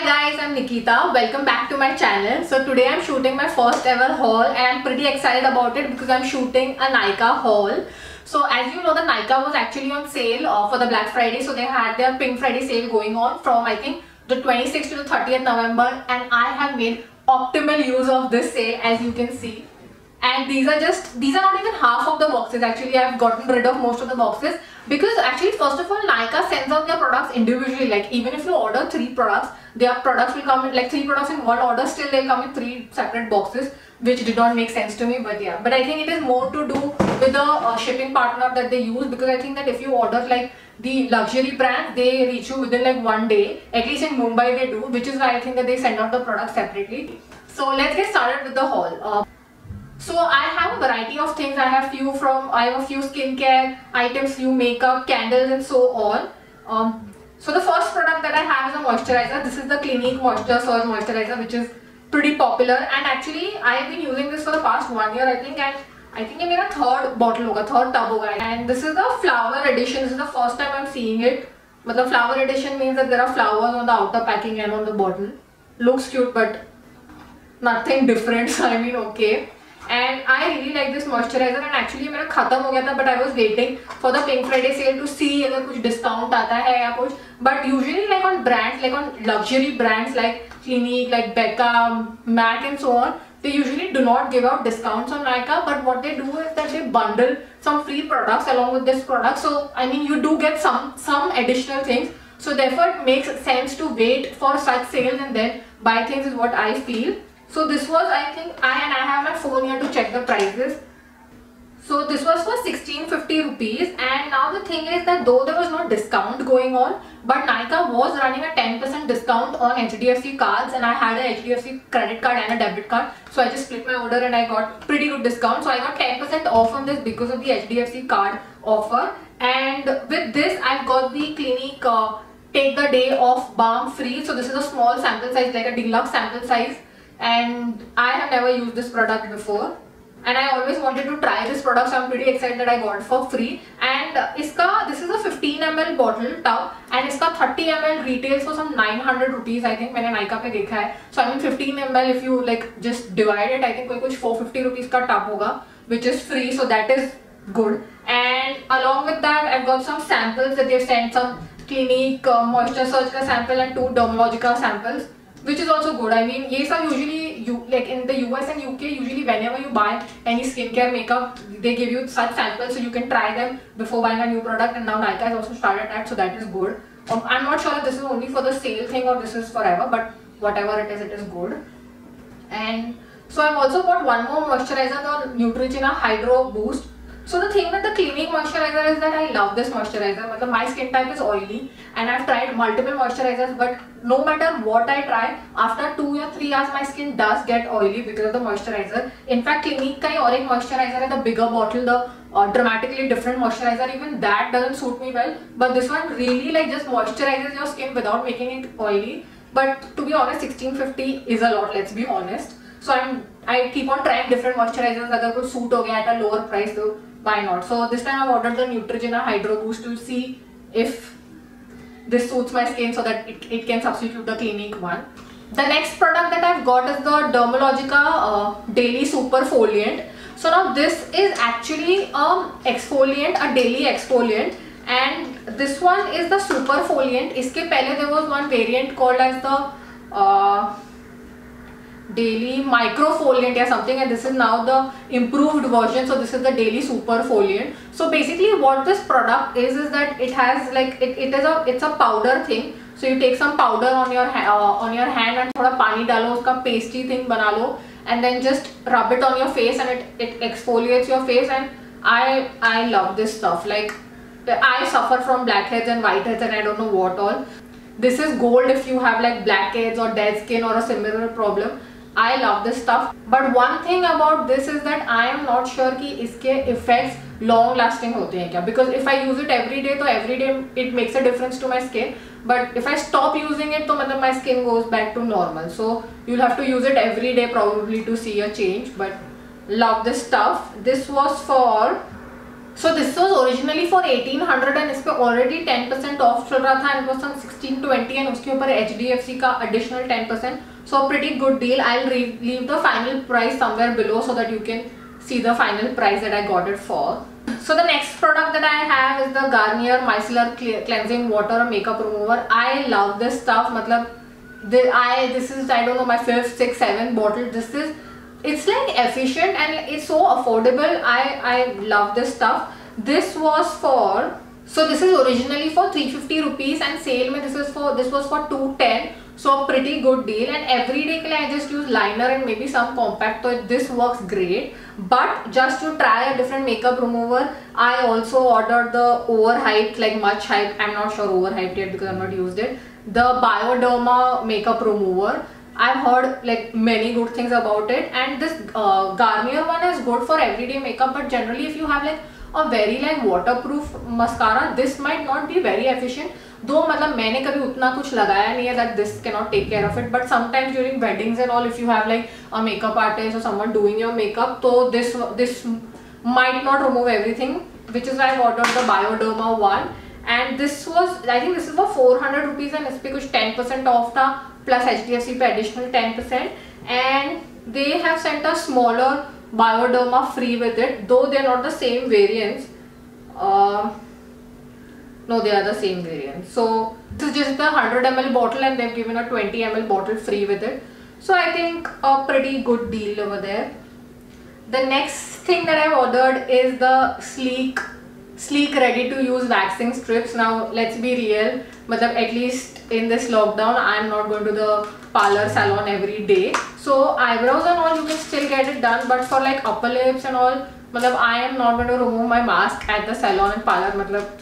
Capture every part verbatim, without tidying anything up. Hi guys, I'm Nikita. Welcome back to my channel. So today I'm shooting my first ever haul and I'm pretty excited about it because I'm shooting a Nykaa haul. So as you know, the Nykaa was actually on sale uh, for the Black Friday. So they had their Pink Friday sale going on from I think the twenty-sixth to the thirtieth November, and I have made optimal use of this sale as you can see. And these are just, these are not even half of the boxes. Actually, I've gotten rid of most of the boxes because actually, first of all, Nykaa sends out their products individually. Like even if you order three products, their products will come in, like three products in one order, still they'll come in three separate boxes, which did not make sense to me, but yeah. But I think it is more to do with the uh, shipping partner that they use, because I think that if you order like the luxury brand, they reach you within like one day. At least in Mumbai they do, which is why I think that they send out the products separately. So let's get started with the haul. Uh, So I have a variety of things. I have few from I have a few skincare items, few makeup, candles, and so on. Um, so the first product that I have is a moisturizer. This is the Clinique Moisture Surge Moisturizer, which is pretty popular. And actually, I have been using this for the past one year, I think. And I think it's my third bottle, hoga, third tub, hoga. And this is the flower edition. This is the first time I'm seeing it. But the flower edition means that there are flowers on the outer packing and on the bottle. Looks cute, but nothing different. So I mean, okay. And I really like this moisturizer, and actually मेरा खत्म हो गया था, but I was waiting for the Pink Friday sale to see अगर कुछ discount आता है या कुछ. But usually like on brands, like on luxury brands like Clinique, like Becca, MAC and so on, they usually do not give out discounts on Nykaa. But what they do is that they bundle some free products along with this product. So I mean you do get some some additional things. So therefore it makes sense to wait for such sales and then buy things is what I feel. So this was, I think, I and I have my phone here to check the prices. So this was for sixteen fifty rupees, and now the thing is that though there was no discount going on, but Nykaa was running a ten percent discount on H D F C cards, and I had a H D F C credit card and a debit card, so I just split my order and I got pretty good discount. So I got ten percent off on this because of the H D F C card offer, and with this I've got the Clinique uh, Take the Day Off Balm Free. So this is a small sample size, like a deluxe sample size. And I have never used this product before, and I always wanted to try this product, so I'm pretty excited that I got it for free. And iska, this is a fifteen M L bottle tub, and iska thirty M L retails for some nine hundred rupees, I think. मैंने Nykaa पे देखा है. So I mean fifteen M L if you like just divide it, I think कोई कुछ four fifty rupees का tub होगा, which is free, so that is good. And along with that, I've got some samples that they've sent, some Clinique uh, Moisture Surge का sample and two Dermalogica samples, which is also good. I mean, these are usually you like in the U S and U K. Usually, whenever you buy any skincare, makeup, they give you such samples so you can try them before buying a new product. And now Nykaa has also started that, so that is good. Um, I'm not sure if this is only for the sale thing or this is forever, but whatever it is, it is good. And so I've also got one more moisturizer, the Neutrogena Hydro Boost. So the thing with the Clinique moisturizer is that I love this moisturizer. My skin type is oily, and I've tried multiple moisturizers, but no matter what I try, after two or three hours, my skin does get oily because of the moisturizer. In fact, Clinique ka hi aur ek moisturizer hai, the bigger bottle, the uh, dramatically different moisturizer. Even that doesn't suit me well. But this one really like just moisturizes your skin without making it oily. But to be honest, sixteen fifty is a lot. Let's be honest. So I'm I keep on trying different moisturizers. अगर कोई suit हो गया at a lower price, तो why not? So this time I've ordered the Neutrogena Hydro Boost to see if this suits my skin so that it, it can substitute the Clinique one. The next product that I've got is the Dermalogica uh, Daily Super Foliant. So now this is actually an exfoliant, a daily exfoliant, and this one is the Super Foliant. Iske pehle there was one variant called as the uh, Daily Micro Foliant or something, and this is now the improved version. So this is the Daily Super Foliant. So basically what this product is is that it has like it, it is a it's a powder thing. So you take some powder on your uh, on your hand and thoda pani dalo, uska pasty thing bana lo, and then just rub it on your face, and it it exfoliates your face. And I I love this stuff. Like I suffer from blackheads and whiteheads and I don't know what all. This is gold if you have like blackheads or dead skin or a similar problem. I love this stuff, but one thing about this is that I am not sure कि इसके effects long lasting होते हैं क्या, because if I use it every day तो every day it makes a difference to my skin, but if I stop using it तो मतलब my skin goes back to normal, so you'll have to use it every day probably to see a change. But love this stuff. This was for so this was originally for eighteen hundred and इस पे already ten percent off चल रहा था and was sixteen twenty and उसके ऊपर H D F C का additional ten percent. So pretty good deal. I will leave the final price somewhere below so that you can see the final price that I got it for. So the next product that I have is the Garnier Micellar Cleansing Water Makeup Remover. I love this stuff. मतलब this I this is I don't know my fifth, sixth, seventh bottle. This is it's like efficient and it's so affordable. I I love this stuff. This was for so this is originally for three hundred fifty rupees and sale में this is for this was for two ten. So pretty good deal and every day के लिए I just use liner and maybe some compact तो this works great. But just to try a different makeup remover, I also ordered the overhyped, like much hyped. I'm not sure overhyped yet because I've not used it. The Bioderma makeup remover. I've heard like many good things about it, and this uh, Garnier one is good for everyday makeup. But generally, if you have like a very like waterproof mascara, this might not be very efficient. दो मतलब मैंने कभी उतना कुछ लगाया नहीं है that this cannot take care of it. But sometimes during weddings and all, if you have like a makeup artist or someone doing your makeup, तो this this might not remove everything, which is why I ordered the Bioderma one. And this was I think this is for four hundred rupees and इस पे कुछ ten percent off था plus H D F C पे additional ten percent and they have sent a smaller Bioderma free with it, though they are not the same variants. Uh, No, they are the same variant. So this is just the one hundred milliliter bottle, and they've given a twenty milliliter bottle free with it. So I think a pretty good deal over there. The next thing that I've ordered is the Sleek, Sleek ready-to-use waxing strips. Now let's be real. Matlab, at least in this lockdown, I'm not going to the parlor salon every day. So eyebrows and all you can still get it done, but for like upper lips and all, matlab, I am not going to remove my mask at the salon and parlor. Matlab,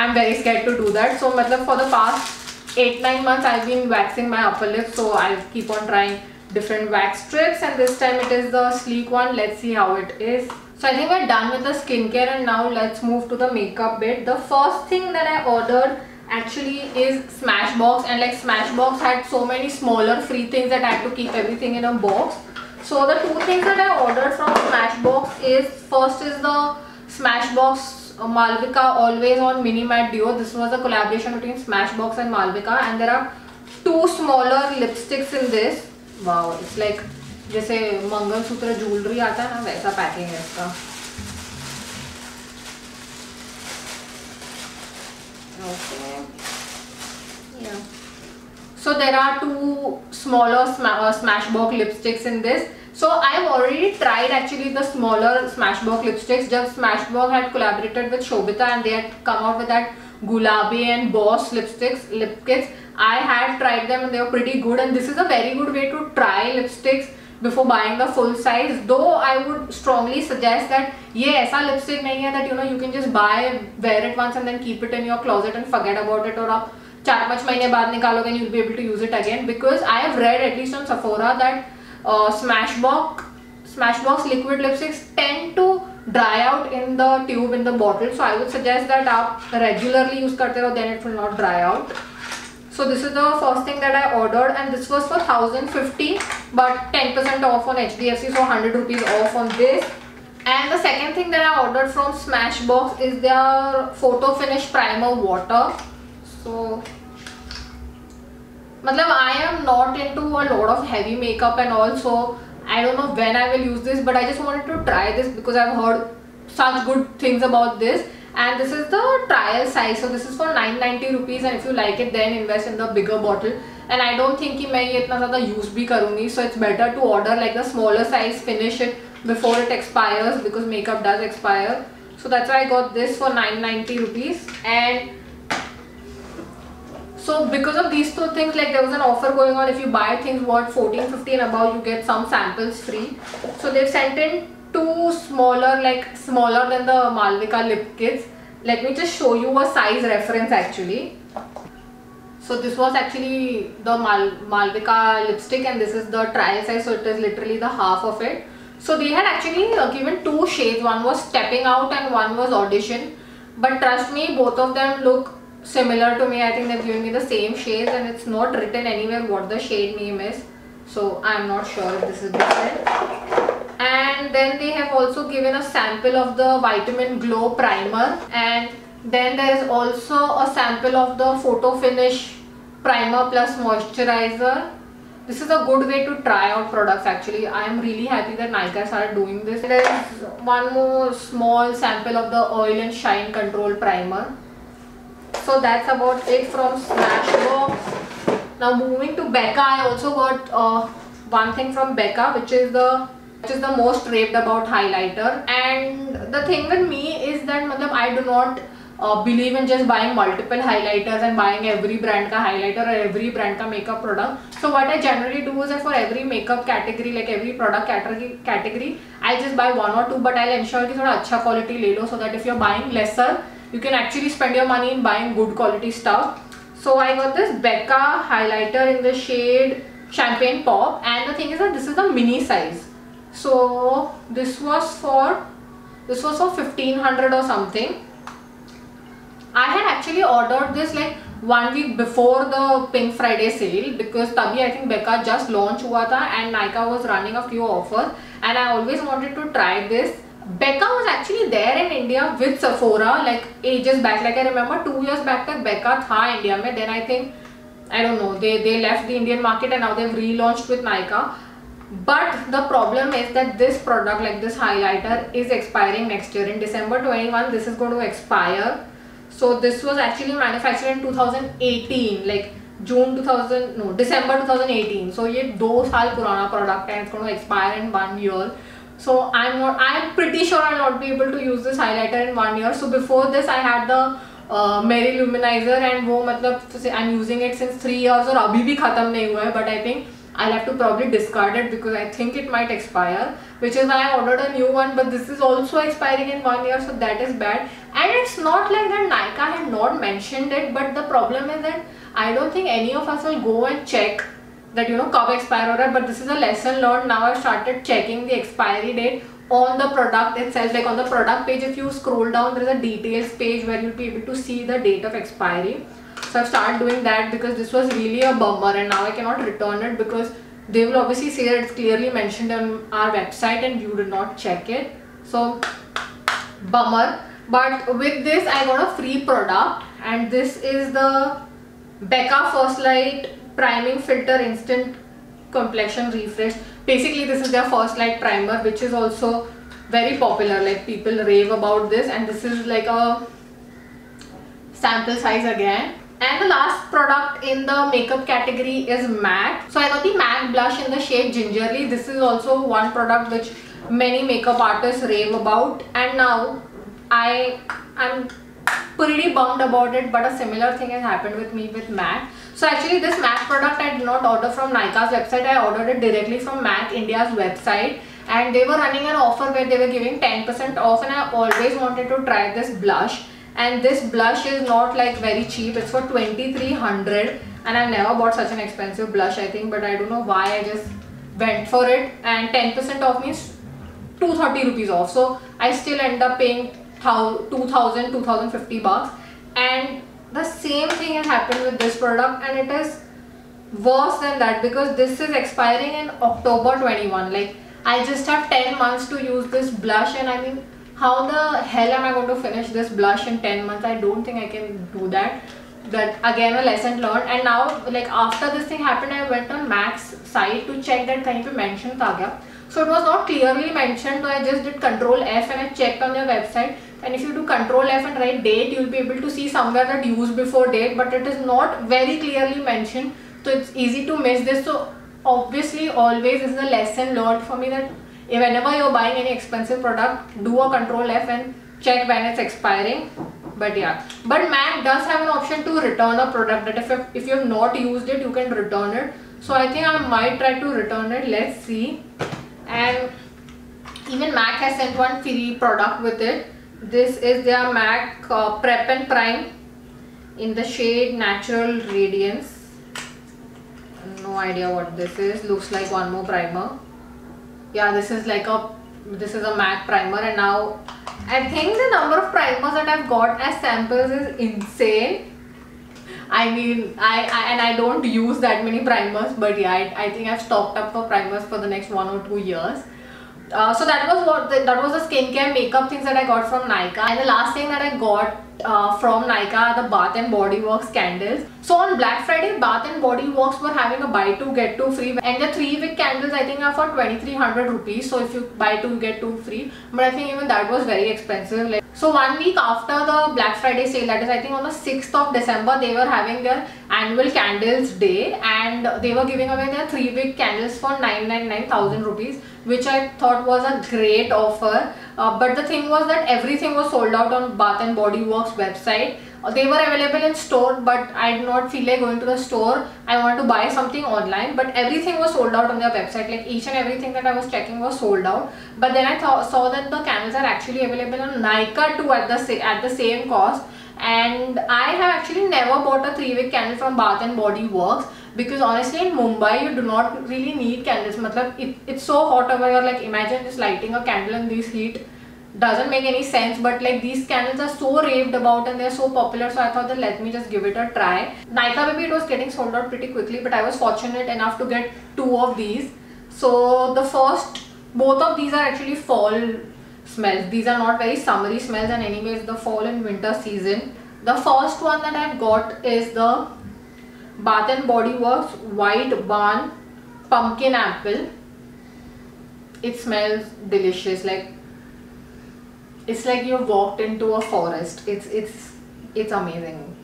I'm very scared to do that. So, मतलब for the past eight nine months, I've been waxing my upper lip. So I'll keep on trying different wax strips, and this time it is the Sleek one. Let's see how it is. So I think we're done with the skincare, and now let's move to the makeup bit. The first thing that I ordered actually is Smashbox, and like Smashbox had so many smaller free things that I had to keep everything in a box. So the two things that I ordered from Smashbox is first is the Smashbox Malvika Always On Mini Matte Duo. This was a collaboration between Smashbox and Malvika, and there are two smaller lipsticks in this. Wow, it's like जैसे mangalsutra jewellery आता है ना वैसा packing है इसका. Okay. Yeah. So there are two smaller Smashbox lipsticks in this. So I've already tried actually the smaller Smashbox lipsticks. Just Smashbox had collaborated with Shobita and they had come out with that Gulabi and Boss lipsticks, lip kits. I had tried them and they were pretty good. And this is a very good way to try lipsticks before buying the full size. Though I would strongly suggest that ये ऐसा lipstick नहीं है that you know you can just buy, wear it once and then keep it in your closet and forget about it or आप चार पाँच महीने बाद निकालोगे and you'll be able to use it again. Because I have read at least on Sephora that Uh, Smashbox Smashbox liquid lipsticks tend to dry out in the tube in the bottle, so I would suggest that आप regularly use करते रहो, then it will not dry out. So this is the first thing that I ordered, and this was for one thousand fifty, but ten percent off on H D F C, so one hundred rupees off on this. And the second thing that I ordered from Smashbox is their photo finish primer water. So मतलब I am not into a lot of heavy makeup and also I don't know when I will use this, but I just wanted to try this because I've heard such good things about this. And this is the trial size, so this is for nine ninety rupees. And if you like it, then invest in the bigger bottle. And I don't think कि मैं ये इतना ज़्यादा use भी करूँगी, so it's better to order like the smaller size, finish it before it expires because makeup does expire. So that's why I got this for nine ninety rupees. And so because of these two things, like there was an offer going on. If you buy things worth fourteen fifty and above, you get some samples free. So they've sent in two smaller, like smaller than the Malvika lip kits. Let me just show you a size reference actually. So this was actually the Mal Malvika lipstick, and this is the trial size. So it is literally the half of it. So they had actually given two shades. One was Stepping Out and one was Audition. But trust me, both of them look similar to me. I think they've given me the same shades, and it's not written anywhere what the shade name is, so I'm not sure if this is different. and then they have also given a sample of the Vitamin Glow primer, and then there is also a sample of the Photo Finish primer plus moisturizer. This is a good way to try out products actually. I am really happy that Nykaa are doing this. There is one more small sample of the Oil and Shine Control primer. So that's about it from Smashbox. Now moving to Becca, I also got uh, one thing from Becca, which is the which is the most raved about highlighter. And the thing with me is that matlab, I do not Uh, believe in just buying multiple highlighters and buying every brand ka highlighter or every brand ka makeup product. So what I generally do is that for every makeup category, like every product category, category I'll just buy one or two, but I'll ensure कि थोड़ा अच्छा quality ले लो, so that if you're buying lesser, you can actually spend your money in buying good quality stuff. So I got this Becca highlighter in the shade Champagne Pop, and the thing is that this is the mini size. So this was for this was for fifteen hundred or something. I had actually ordered this like one week before the Pink Friday sale, because tabhi I think Becca just launched hua tha and Nykaa was running a few offers, and I always wanted to try this. Becca was actually there in India with Sephora like ages back. Like I remember two years back that Becca tha India mein. Then I think I don't know they they left the Indian market and now they've relaunched with Nykaa. But the problem is that this product, like this highlighter, is expiring next year in December twenty-first. This is going to expire. So this was actually manufactured in two thousand eighteen, like June two thousand no December twenty eighteen. So ये दो साल पुराना product है, it's going to expire in one year. So I'm not, I'm pretty sure I'll not be able to use this highlighter in one year. So before this, I had the uh, Mary Luminizer, and वो मतलब I'm using it since three years और अभी भी खत्म नहीं हुआ है. But I think I'll have to probably discard it because I think it might expire, which is why I ordered a new one. But this is also expiring in one year, so that is bad. And it's not like that Nykaa had not mentioned it, but the problem is that I don't think any of us will go and check that, you know, kab expire ho raha. But this is a lesson learned. Now I started checking the expiry date on the product itself. Like on the product page, if you scroll down, there is a details page where you'll be able to see the date of expiry. So I've started doing that because this was really a bummer, and now I cannot return it because they will obviously say that it's clearly mentioned on our website and you did not check it. So bummer. But with this, I got a free product, and this is the Becca First Light Priming Filter Instant Complexion Refresh. Basically, this is their First Light primer, which is also very popular. Like people rave about this, and this is like a sample size again. And the last product in the makeup category is MAC. So I got the MAC blush in the shade Gingerly. This is also one product which many makeup artists rave about, and now I am pretty bummed about it, but a similar thing has happened with me with MAC. So actually this MAC product I did not order from Nykaa's website. I ordered it directly from MAC India's website, and they were running an offer where they were giving ten percent off, and I always wanted to try this blush. And this blush is not like very cheap. It's for twenty-three hundred, and I've never bought such an expensive blush, I think, but I don't know why I just went for it. And ten percent off means two hundred thirty rupees off, so I still end up paying two thousand, two thousand fifty bucks. And the same thing has happened with this product, and it is worse than that because this is expiring in October twenty-first. Like I just have ten months to use this blush, and I mean, how the hell am I going to finish this blush in ten months? I don't think I can do that. That again a lesson learned. And now, like after this thing happened, I went on MAC's site to check that kahin pe mention tha kya. So it was not clearly mentioned, so I just did control F and I checked on their website. And if you do control F and write date, you'll be able to see somewhere that use before date, but it is not very clearly mentioned, so it's easy to miss this. So obviously always is the lesson learned for me that whenever you're buying any expensive product, do a control F and check when it's expiring. But yeah, but MAC does have an option to return a product, that if, if you have not used it, you can return it. So I think I might try to return it, let's see. And even MAC has sent one free product with it. This is their MAC uh, Prep and Prime in the shade Natural Radiance. No idea what this is. Looks like one more primer. Yeah, this is like a this is a MAC primer, and now I think the number of primers that I've got as samples is insane. I mean, I, I and I don't use that many primers, but yeah, I, I think I've stocked up for primers for the next one or two years. Uh, so that was what the, that was the skincare makeup things that I got from Nykaa. And the last thing that I got uh, from Nykaa are the Bath and Body Works candles. So on Black Friday, Bath and Body Works were having a buy two get two free, and the three wick candles I think are for twenty-three hundred rupees. So if you buy two get two free, but I think even that was very expensive. Like, so one week after the Black Friday sale, that is I think on the sixth of December, they were having their annual candles day, and they were giving away their three wick candles for nine hundred ninety-nine thousand rupees. Which I thought was a great offer, uh, but the thing was that everything was sold out on Bath and Body Works website. Uh, they were available in store, but I did not feel like going to the store. I wanted to buy something online, but everything was sold out on their website. Like each and everything that I was checking was sold out. But then I th saw that the candles are actually available on Nykaa too at the at the same cost. And I have actually never bought a three wick candle from Bath and Body Works, because honestly in Mumbai you do not really need candles. Matlab, it, it's so hot over here, like imagine just lighting a candle in this heat, doesn't make any sense. But like these candles are so raved about and they're so popular, so I thought that let me just give it a try. Nykaa maybe it was getting sold out pretty quickly, but I was fortunate enough to get two of these. So the first, both of these are actually fall smells. These are not very summery smells, and anyways the fall and winter season. The first one that I've got is the Bath and Body Works White Barn Pumpkin Apple. It smells delicious. Like it's like you walked into a forest. It's it's it's amazing.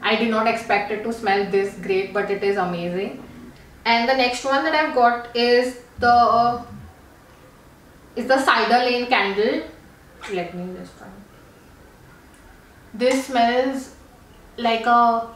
I did not expect it to smell this great, but it is amazing. And the next one that I've got is the uh, is the Cider Lane candle. Let me just find. This smells like a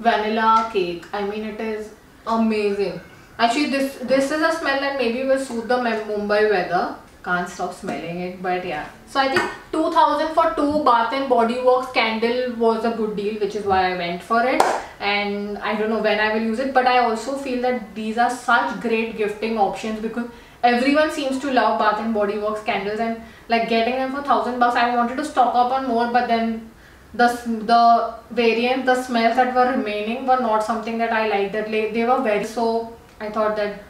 vanilla cake. I mean, it is amazing. Actually, this this is a smell that maybe will suit the Mumbai weather. Can't stop smelling it, but yeah. So I think two thousand for two Bath and Body Works candle was a good deal, which is why I went for it. And I don't know when I will use it, but I also feel that these are such great gifting options, because everyone seems to love Bath and Body Works candles, and like getting them for thousand bucks. I wanted to stock up on more, but then the the variants, the smells that were remaining were not something that I liked. That like, they were very, so I thought that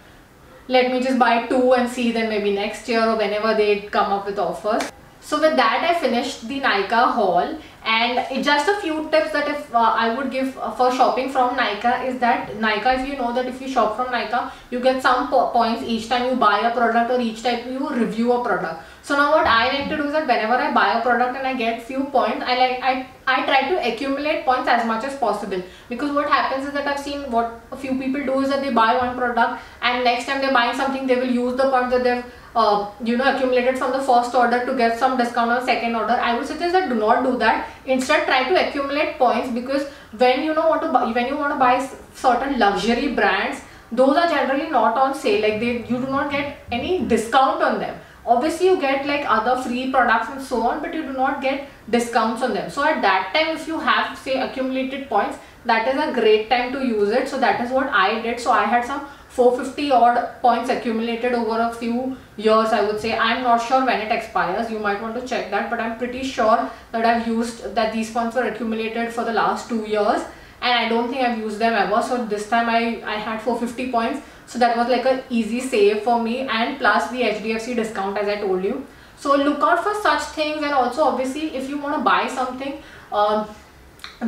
let me just buy two and see them maybe next year or whenever they come up with offers. So with that, I finished the Nykaa haul, and just a few tips that if uh, I would give for shopping from Nykaa is that Nykaa, if you know that if you shop from Nykaa, you get some po points each time you buy a product or each time you review a product. So now what I like to do is that whenever I buy a product and I get few points, I like I I try to accumulate points as much as possible, because what happens is that I've seen what a few people do is that they buy one product and next time they're buying something they will use the points that they've Uh, you know accumulated from the first order to get some discount on second order. I would suggest that do not do that. Instead, try to accumulate points, because when you know want to buy, when you want to buy certain luxury brands, those are generally not on sale. Like they, you do not get any discount on them. Obviously, you get like other free products and so on, but you do not get discounts on them. So at that time, if you have say accumulated points, that is a great time to use it. So that is what I did. So I had some four hundred fifty odd points accumulated over a few years, I would say. I'm not sure when it expires. You might want to check that, but I'm pretty sure that I've used that these points were accumulated for the last two years and I don't think I've used them ever. So this time I, I had four hundred fifty points. So that was like an easy save for me, and plus the H D F C discount as I told you. So look out for such things, and also obviously if you want to buy something, um,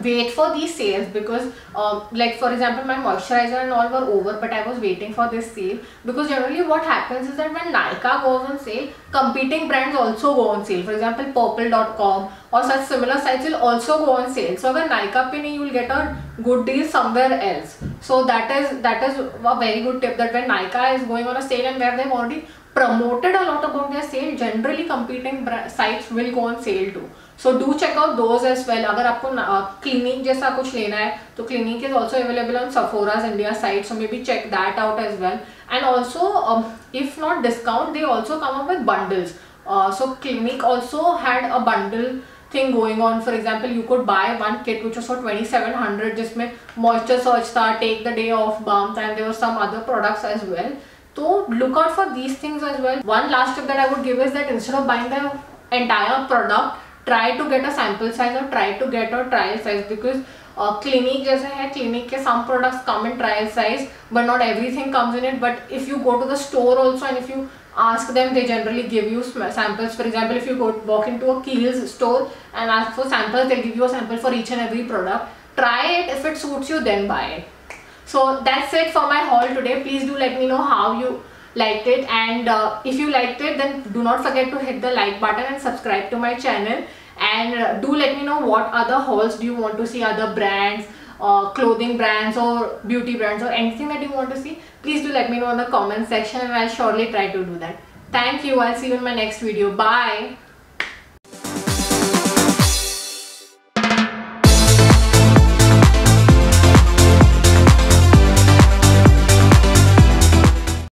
wait for these sales, because um, like for example my moisturizer and all were over, but I was waiting for this sale, because generally what happens is that when Nykaa goes on sale, competing brands also go on sale. For example, purple dot com or such similar sites will also go on sale. So when Nykaa pin, you will get a good deal somewhere else. So that is that is a very good tip, that when Nykaa is going on a sale and where they've already promoted a lot about their sale, generally competing sites will go on sale too. So do check out those as well. अगर आपको Clinique जैसा कुछ लेना है तो Clinique is also available on Sephora's India site, so maybe check that out as well. And also um, if not discount, they also come up with bundles. Uh, so Clinique also had a bundle thing going on. For example, you could buy one kit which was for twenty-seven hundred, जिसमें moisture surge था, take the day off balms, and there were some other products as well. So look out for these things as well. One last tip that I would give is that instead of buying the entire product, try to get a sample size or try to get a trial size, because uh, Clinique जैसे है, Clinique के some products come in trial size, but not everything comes in it. But if you go to the store also, and if you ask them. They generally give you samples. For example, if you go walk into a Kiehl's store and ask for samples, they'll give you a sample for each and every product. Try it. If it suits you, then buy it. So that's it for my haul today. Please do let me know how you liked it, and uh, if you liked it, then do not forget to hit the like button and subscribe to my channel, and uh, do let me know what other hauls do you want to see, other brands, uh, clothing brands or beauty brands or anything that you want to see. Please do let me know in the comment section and I'll surely try to do that. Thank you. I'll see you in my next video. Bye.